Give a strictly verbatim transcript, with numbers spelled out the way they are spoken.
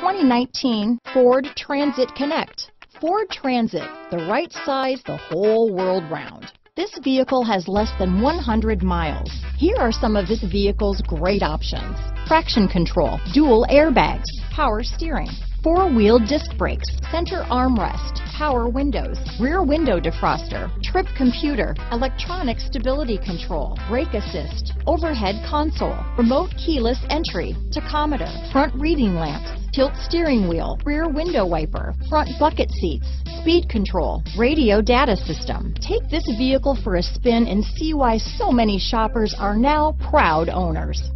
twenty nineteen Ford Transit Connect. Ford Transit, the right size the whole world round. This vehicle has less than one hundred miles. Here are some of this vehicle's great options: traction control, dual airbags, power steering, four-wheel disc brakes, center armrest, power windows, rear window defroster, trip computer, electronic stability control, brake assist, overhead console, remote keyless entry, tachometer, front reading lamps, tilt steering wheel, rear window wiper, front bucket seats, speed control, radio data system. Take this vehicle for a spin and see why so many shoppers are now proud owners.